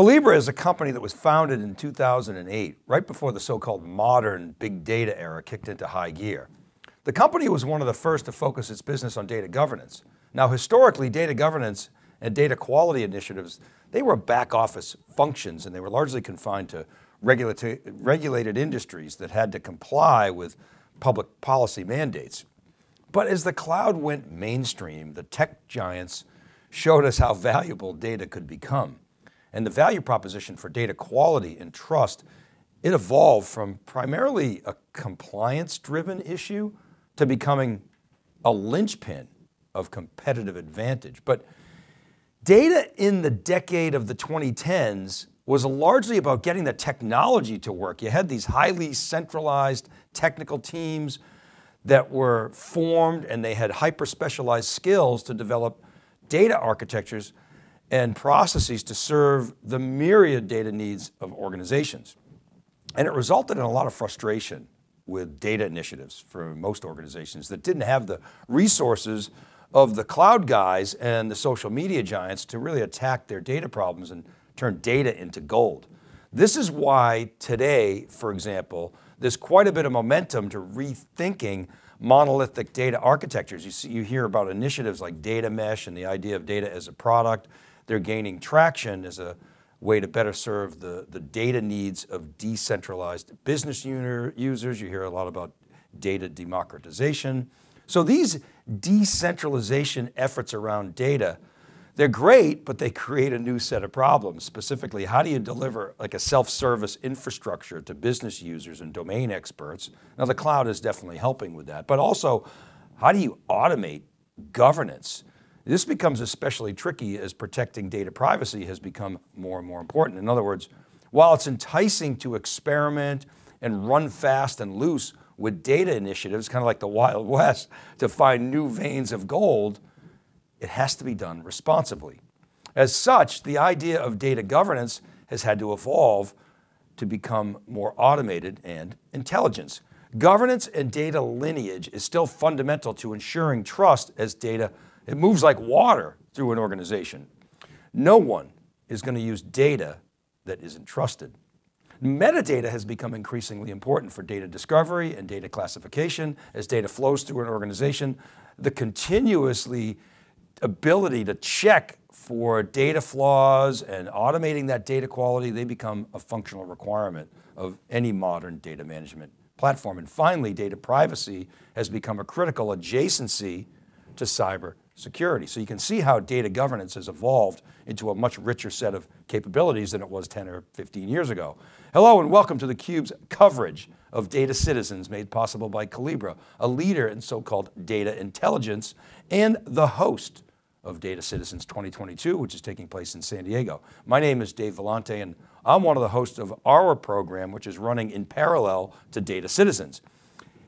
Collibra is a company that was founded in 2008, right before the so-called modern big data era kicked into high gear. The company was one of the first to focus its business on data governance. Now, historically, data governance and data quality initiatives, they were back office functions, and they were largely confined to regulated industries that had to comply with public policy mandates. But as the cloud went mainstream, the tech giants showed us how valuable data could become. And the value proposition for data quality and trust, it evolved from primarily a compliance-driven issue to becoming a linchpin of competitive advantage. But data in the decade of the 2010s was largely about getting the technology to work. You had these highly centralized technical teams that were formed, and they had hyper-specialized skills to develop data architectures and processes to serve the myriad data needs of organizations. And it resulted in a lot of frustration with data initiatives for most organizations that didn't have the resources of the cloud guys and the social media giants to really attack their data problems and turn data into gold. This is why today, for example, there's quite a bit of momentum to rethinking monolithic data architectures. You hear about initiatives like data mesh and the idea of data as a product. They're gaining traction as a way to better serve the data needs of decentralized business users. You hear a lot about data democratization. So these decentralization efforts around data, they're great, but they create a new set of problems. Specifically, how do you deliver like a self-service infrastructure to business users and domain experts? Now the cloud is definitely helping with that, but also how do you automate governance? This becomes especially tricky as protecting data privacy has become more and more important. In other words, while it's enticing to experiment and run fast and loose with data initiatives, kind of like the Wild West, to find new veins of gold, it has to be done responsibly. As such, the idea of data governance has had to evolve to become more automated and intelligent. Governance and data lineage is still fundamental to ensuring trust as data. It moves like water through an organization. No one is going to use data that isn't trusted. Metadata has become increasingly important for data discovery and data classification. As data flows through an organization, the continuously ability to check for data flaws and automating that data quality, they become a functional requirement of any modern data management platform. And finally, data privacy has become a critical adjacency to cyber security. So you can see how data governance has evolved into a much richer set of capabilities than it was 10 or 15 years ago. Hello and welcome to theCUBE's coverage of Data Citizens, made possible by Collibra, a leader in so-called data intelligence and the host of Data Citizens 2022, which is taking place in San Diego. My name is Dave Vellante, and I'm one of the hosts of our program, which is running in parallel to Data Citizens.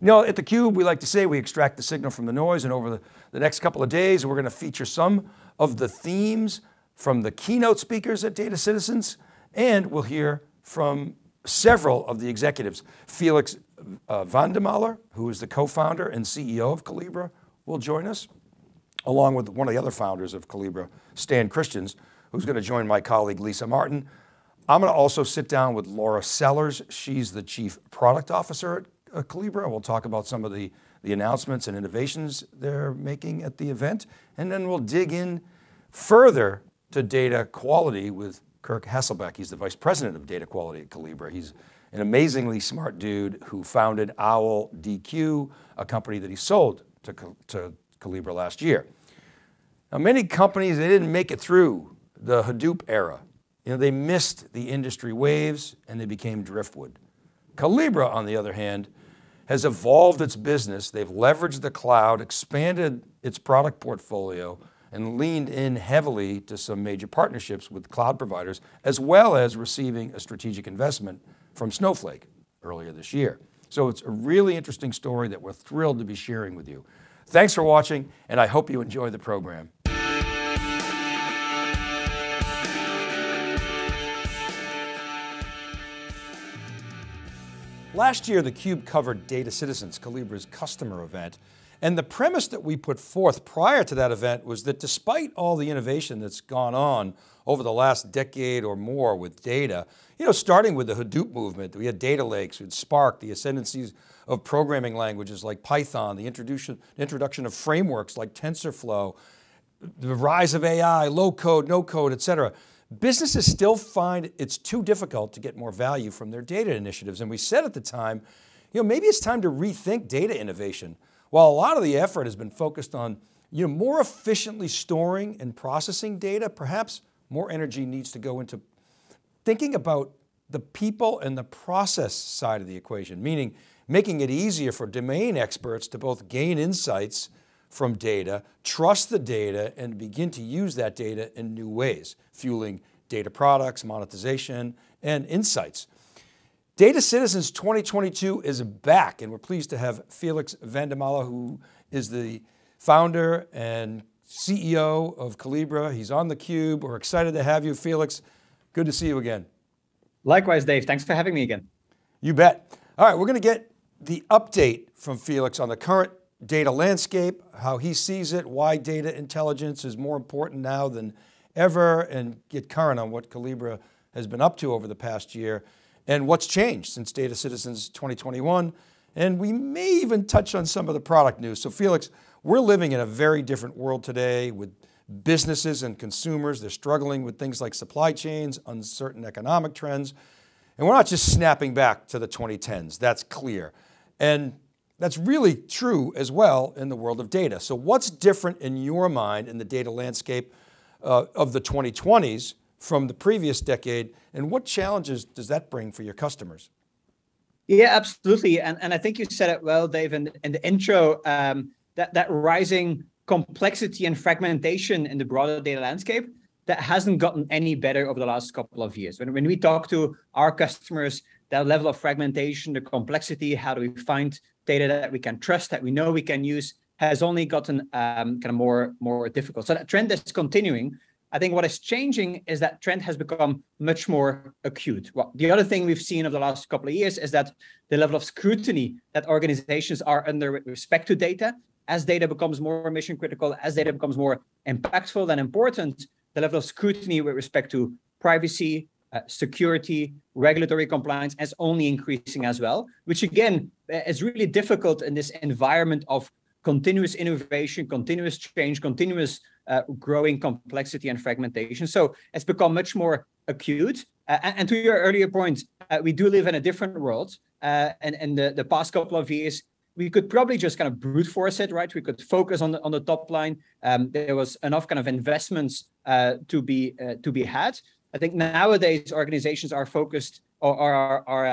You know, at theCUBE, we like to say we extract the signal from the noise, and over the next couple of days, we're going to feature some of the themes from the keynote speakers at Data Citizens, and we'll hear from several of the executives. Felix Van de Maele, who is the co-founder and CEO of Collibra, will join us, along with one of the other founders of Collibra, Stan Christians, who's going to join my colleague, Lisa Martin. I'm going to also sit down with Laura Sellers. She's the Chief Product Officer at Collibra. We'll talk about some of the announcements and innovations they're making at the event. And then we'll dig in further to data quality with Kirk Hasselbeck. He's the Vice President of Data Quality at Collibra. He's an amazingly smart dude who founded Owl DQ, a company that he sold to Collibra last year. Now, many companies, they didn't make it through the Hadoop era. You know, they missed the industry waves and they became driftwood. Collibra, on the other hand, has evolved its business. They've leveraged the cloud, expanded its product portfolio, and leaned in heavily to some major partnerships with cloud providers, as well as receiving a strategic investment from Snowflake earlier this year. So it's a really interesting story that we're thrilled to be sharing with you. Thanks for watching, and I hope you enjoy the program. Last year, theCUBE covered Data Citizens, Collibra's customer event, And the premise that we put forth prior to that event was that despite all the innovation that's gone on over the last decade or more with data, you know, starting with the Hadoop movement, we had data lakes, we had Spark, the ascendancies of programming languages like Python, the introduction of frameworks like TensorFlow, the rise of AI, low code, no code, et cetera. Businesses still find it's too difficult to get more value from their data initiatives. And we said at the time, you know, maybe it's time to rethink data innovation. While a lot of the effort has been focused on, you know, more efficiently storing and processing data, perhaps more energy needs to go into thinking about the people and the process side of the equation, meaning making it easier for domain experts to both gain insights from data, trust the data, and begin to use that data in new ways, fueling data products, monetization, and insights. Data Citizens 2022 is back, and we're pleased to have Felix Van de Maele, who is the founder and CEO of Collibra. He's on theCUBE. We're excited to have you, Felix. Good to see you again. Likewise, Dave. Thanks for having me again. You bet. All right, we're going to get the update from Felix on the current data landscape, how he sees it, why data intelligence is more important now than ever, and get current on what Collibra has been up to over the past year and what's changed since Data Citizens 2021. And we may even touch on some of the product news. So Felix, we're living in a very different world today with businesses and consumers. They're struggling with things like supply chains, uncertain economic trends, and we're not just snapping back to the 2010s, that's clear. And that's really true as well in the world of data. So what's different in your mind in the data landscape of the 2020s from the previous decade, and what challenges does that bring for your customers? Yeah, absolutely. And I think you said it well, Dave, in the intro, that rising complexity and fragmentation in the broader data landscape that hasn't gotten any better over the last couple of years. When we talk to our customers, that level of fragmentation, the complexity, how do we find data that we can trust, that we know we can use, has only gotten kind of more difficult. So that trend is continuing. I think what is changing is that trend has become much more acute. Well, the other thing we've seen over the last couple of years is that the level of scrutiny that organizations are under with respect to data, as data becomes more mission critical, as data becomes more impactful and important, the level of scrutiny with respect to privacy, security, regulatory compliance is only increasing as well, which again is really difficult in this environment of continuous innovation, continuous change, continuous growing complexity and fragmentation. So it's become much more acute. And to your earlier point, we do live in a different world. And in the past couple of years, we could probably just kind of brute force it, right? We could focus on the top line. There was enough kind of investments to be had. I think nowadays organizations are focused or are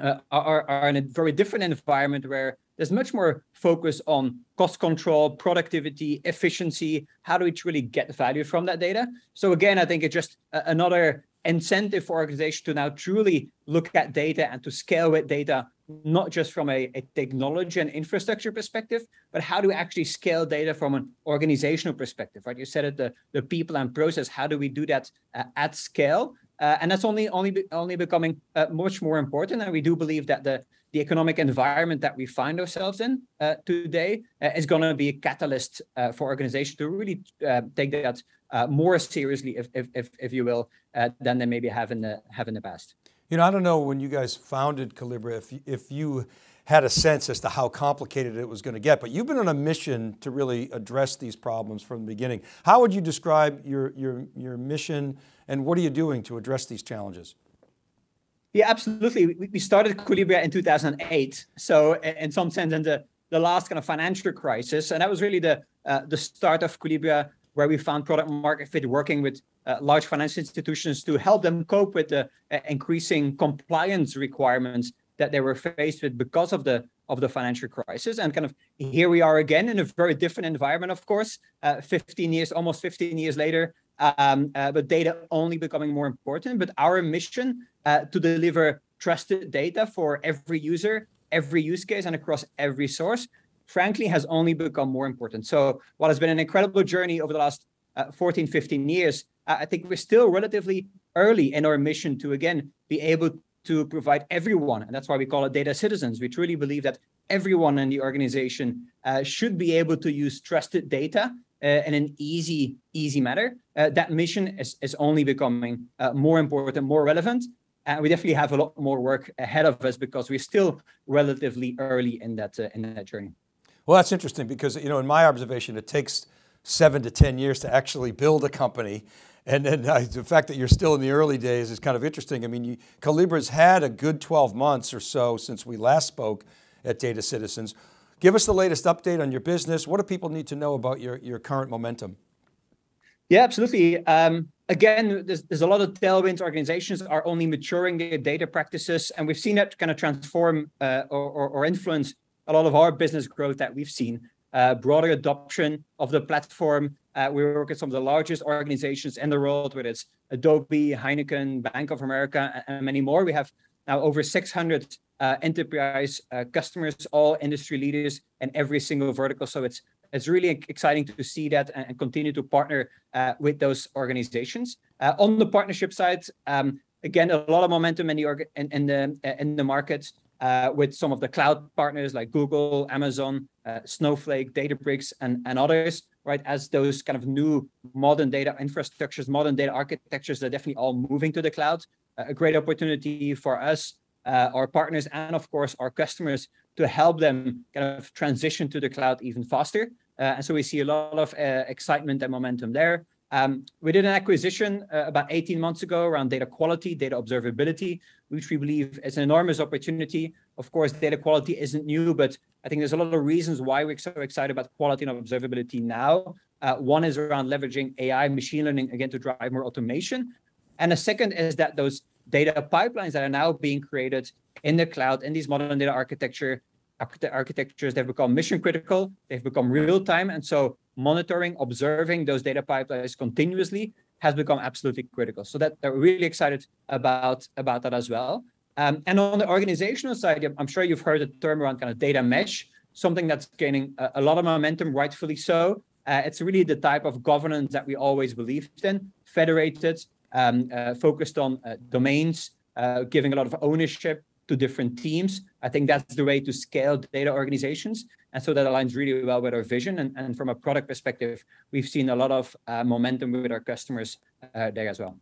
in a very different environment where there's much more focus on cost control, productivity, efficiency. How do we truly get value from that data? So again, I think it's just another incentive for organizations to now truly look at data and to scale with data, not just from a technology and infrastructure perspective, but how do we actually scale data from an organizational perspective, right? You said it, the people and process, how do we do that at scale? And that's only becoming much more important. And we do believe that the economic environment that we find ourselves in today is going to be a catalyst for organizations to really take that more seriously, if you will, than they maybe have in the past. You know, I don't know when you guys founded Collibra, if you had a sense as to how complicated it was going to get, but you've been on a mission to really address these problems from the beginning. How would you describe your mission, and what are you doing to address these challenges? Yeah, absolutely. We started Collibra in 2008. So in some sense, in the last kind of financial crisis, and that was really the start of Collibra, where we found product market fit, working with large financial institutions to help them cope with the increasing compliance requirements that they were faced with because of the financial crisis. And kind of here we are again in a very different environment, of course, almost 15 years later, but data only becoming more important. But our mission to deliver trusted data for every user, every use case, and across every source, frankly, has only become more important. So what has been an incredible journey over the last 14, 15 years, I think we're still relatively early in our mission to, again, be able to provide everyone, and that's why we call it Data Citizens. We truly believe that everyone in the organization should be able to use trusted data in an easy manner. That mission is only becoming more important, more relevant. And we definitely have a lot more work ahead of us because we're still relatively early in that journey. Well, that's interesting because, you know, in my observation, it takes 7 to 10 years to actually build a company. And then the fact that you're still in the early days is kind of interesting. I mean, Collibra's had a good 12 months or so since we last spoke at Data Citizens. Give us the latest update on your business. What do people need to know about your current momentum? Yeah, absolutely. Again, there's a lot of tailwinds. Organizations are only maturing their data practices. And we've seen that kind of transform or influence a lot of our business growth that we've seen. Broader adoption of the platform. We work with some of the largest organizations in the world, whether it's Adobe, Heineken, Bank of America, and many more. We have now over 600 enterprise customers, all industry leaders in every single vertical. So it's really exciting to see that and continue to partner with those organizations. On the partnership side, again, a lot of momentum in the market. With some of the cloud partners like Google, Amazon, Snowflake, Databricks, and others, right? As those kind of new modern data infrastructures, modern data architectures, they're definitely all moving to the cloud. A great opportunity for us, our partners, and of course, our customers to help them kind of transition to the cloud even faster. And so we see a lot of excitement and momentum there. We did an acquisition about 18 months ago around data quality, data observability, which we believe is an enormous opportunity. Of course, data quality isn't new, but I think there's a lot of reasons why we're so excited about quality and observability now. One is around leveraging AI, machine learning, again, to drive more automation. And a second is that those data pipelines that are now being created in the cloud, in these modern data architectures, they've become mission critical, they've become real time. And so monitoring, observing those data pipelines continuously has become absolutely critical. So that they're really excited about that as well. And on the organizational side, I'm sure you've heard the term around kind of data mesh, something that's gaining a lot of momentum, rightfully so. It's really the type of governance that we always believed in, federated, focused on domains, giving a lot of ownership to different teams. I think that's the way to scale data organizations. And so that aligns really well with our vision. And from a product perspective, we've seen a lot of momentum with our customers there as well.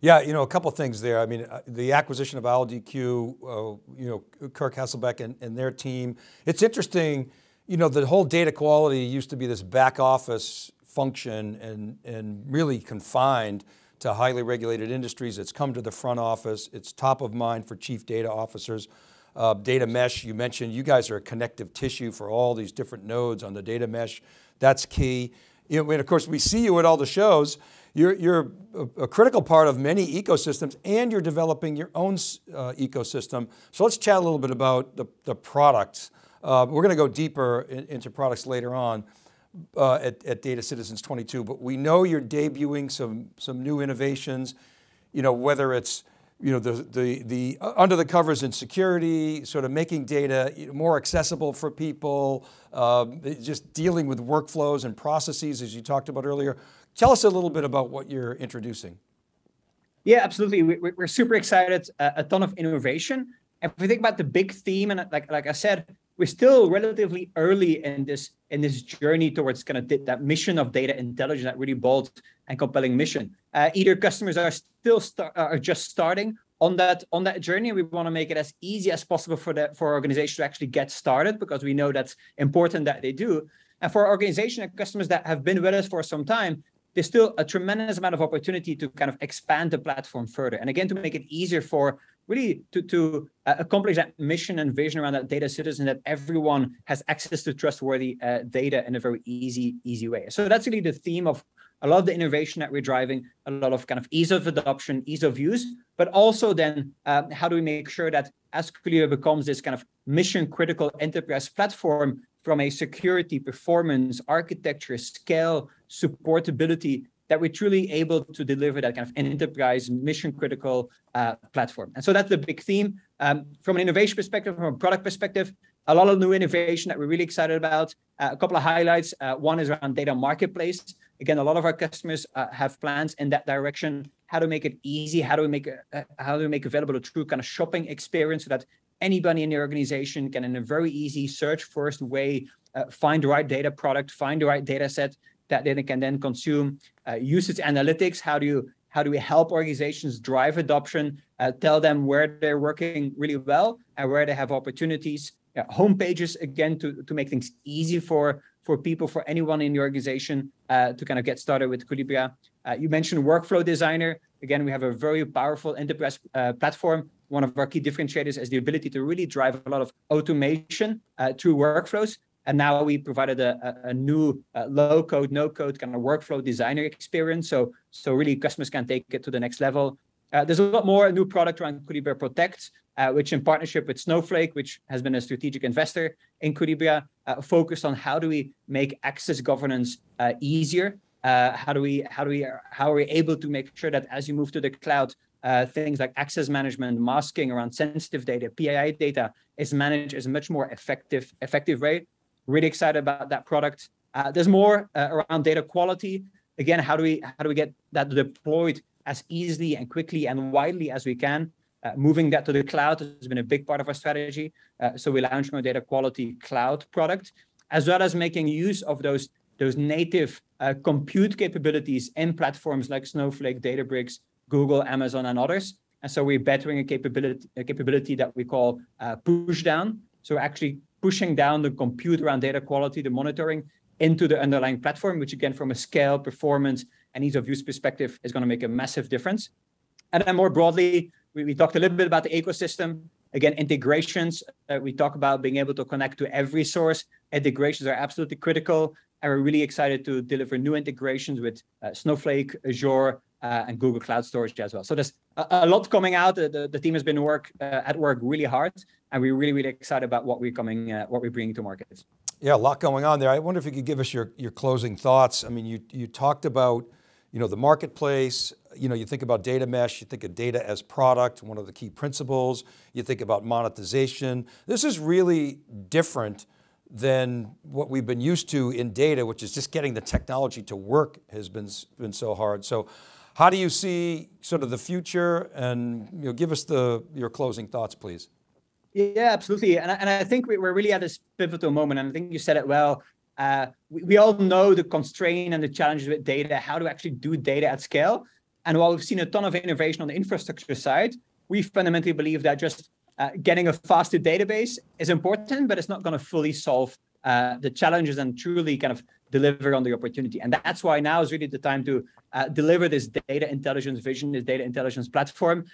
Yeah, you know, a couple of things there. I mean, the acquisition of Owl DQ, you know, Kirk Hasselbeck and their team. It's interesting, you know, the whole data quality used to be this back office function and really confined to highly regulated industries. It's come to the front office. It's top of mind for chief data officers. Data mesh, you mentioned, you guys are a connective tissue for all these different nodes on the data mesh. That's key. And of course, we see you at all the shows. You're a critical part of many ecosystems and you're developing your own ecosystem. So let's chat a little bit about the products. We're going to go deeper into products later on. At Data Citizens 22, but we know you're debuting some new innovations, you know, whether it's, you know, the under the covers in security, sort of making data more accessible for people, just dealing with workflows and processes as you talked about earlier. Tell us a little bit about what you're introducing. Yeah, absolutely. We're super excited, a ton of innovation. If we think about the big theme, and like I said, we're still relatively early in this journey towards kind of that mission of data intelligence, that really bold and compelling mission. Either customers are still just starting on that journey. We want to make it as easy as possible for organizations to actually get started because we know that's important that they do. And for organizations and customers that have been with us for some time, there's still a tremendous amount of opportunity to kind of expand the platform further. And again, to make it easier for really to accomplish that mission and vision around that data citizen, that everyone has access to trustworthy data in a very easy way. So that's really the theme of a lot of the innovation that we're driving, a lot of kind of ease of adoption, ease of use, but also then how do we make sure that as Collibra becomes this kind of mission critical enterprise platform from a security, performance, architecture, scale, supportability, that we're truly able to deliver that kind of enterprise mission critical platform. And so that's the big theme. From an innovation perspective, from a product perspective, a lot of new innovation that we're really excited about. A couple of highlights. One is around data marketplace. Again, a lot of our customers have plans in that direction. How to make it easy? How do we make available a true kind of shopping experience so that anybody in the organization can, in a very easy search-first way, find the right data product, find the right data set that they can then consume. Usage analytics, how do we help organizations drive adoption, tell them where they're working really well and where they have opportunities. Home pages, again, to make things easy for people, for anyone in the organization to kind of get started with Collibra. You mentioned Workflow Designer. Again, we have a very powerful enterprise platform. One of our key differentiators is the ability to really drive a lot of automation through workflows. And now we provided a new low-code, no-code kind of workflow designer experience. So really customers can take it to the next level. There's a lot more new product around Collibra Protect, which in partnership with Snowflake, which has been a strategic investor in Collibra, focused on how do we make access governance easier? How are we able to make sure that as you move to the cloud, things like access management, masking around sensitive data, PII data is managed as a much more effective way. Really excited about that product. There's more around data quality. Again, how do we get that deployed as easily and quickly and widely as we can? Moving that to the cloud has been a big part of our strategy. So we launched our data quality cloud product, as well as making use of those native compute capabilities in platforms like Snowflake, Databricks, Google, Amazon, and others. And so we're bettering a capability that we call push down. So actually pushing down the compute around data quality, the monitoring into the underlying platform, which again, from a scale, performance, and ease of use perspective is going to make a massive difference. And then more broadly, we talked a little bit about the ecosystem. Again, integrations, we talk about being able to connect to every source. Integrations are absolutely critical. And we're really excited to deliver new integrations with Snowflake, Azure, and Google Cloud Storage as well. So there's a lot coming out. The team has been at work really hard, and we're really, really excited about what we're bringing to market. Yeah, a lot going on there. I wonder if you could give us your closing thoughts. I mean, you talked about, you know, the marketplace. You know, you think about data mesh, you think of data as product, one of the key principles. You think about monetization. This is really different than what we've been used to in data, which is just getting the technology to work has been so hard. So how do you see sort of the future? And you know, give us your closing thoughts, please. Yeah, absolutely. And I think we're really at this pivotal moment, and I think you said it well. We all know the constraint and the challenges with data, how to actually do data at scale. And while we've seen a ton of innovation on the infrastructure side, we fundamentally believe that just getting a faster database is important, but it's not going to fully solve the challenges and truly kind of deliver on the opportunity. And that's why now is really the time to deliver this data intelligence vision, this data intelligence platform.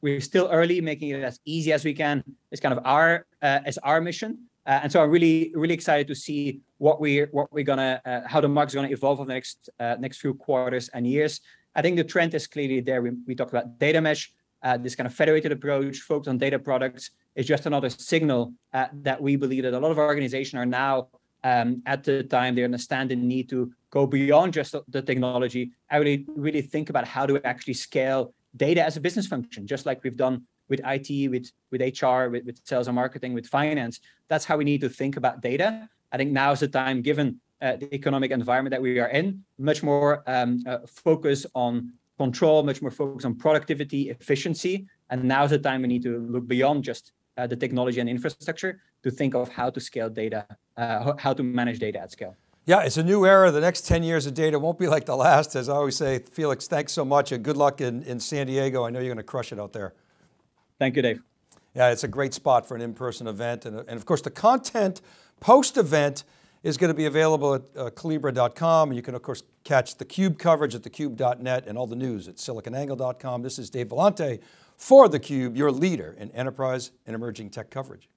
We're still early, making it as easy as we can. It's kind of our mission. And so I'm really, really excited to see how the market's going to evolve over the next few quarters and years. I think the trend is clearly there. We talk about data mesh. This kind of federated approach focused on data products is just another signal that we believe that a lot of organizations are now at the time they understand the need to go beyond just the technology. I really, really think about how to actually scale data as a business function, just like we've done with IT, with HR, with sales and marketing, with finance. That's how we need to think about data. I think now is the time, given the economic environment that we are in, much more focus on control, much more focus on productivity, efficiency. And now's the time we need to look beyond just the technology and infrastructure to think of how to scale data, how to manage data at scale. Yeah, it's a new era. The next 10 years of data won't be like the last. As I always say, Felix, thanks so much and good luck in San Diego. I know you're going to crush it out there. Thank you, Dave. Yeah, it's a great spot for an in-person event. And of course, the content post-event is going to be available at collibra.com. And you can, of course, catch theCUBE coverage at thecube.net and all the news at siliconangle.com. This is Dave Vellante for theCUBE, your leader in enterprise and emerging tech coverage.